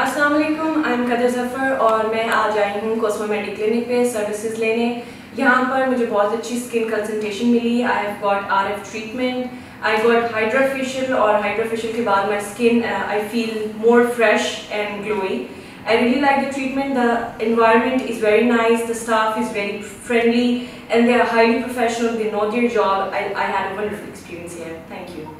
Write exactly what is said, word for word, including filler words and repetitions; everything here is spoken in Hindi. अस्सलाम वालेकुम, आई एम कदर जफ़र और मैं आज आई हूँ कॉस्मो मेडिक क्लिनिक पे सर्विसेज लेने। यहाँ पर मुझे बहुत अच्छी स्किन कंसल्टेशन मिली। I have got R F treatment, I got hydra facial और हाइड्रा फेशियल के बाद my skin I feel more fresh and glowy. I really like the treatment. The environment is very nice. The staff is very friendly, and they are highly professional. They know their job. I I had a wonderful experience here. Thank you.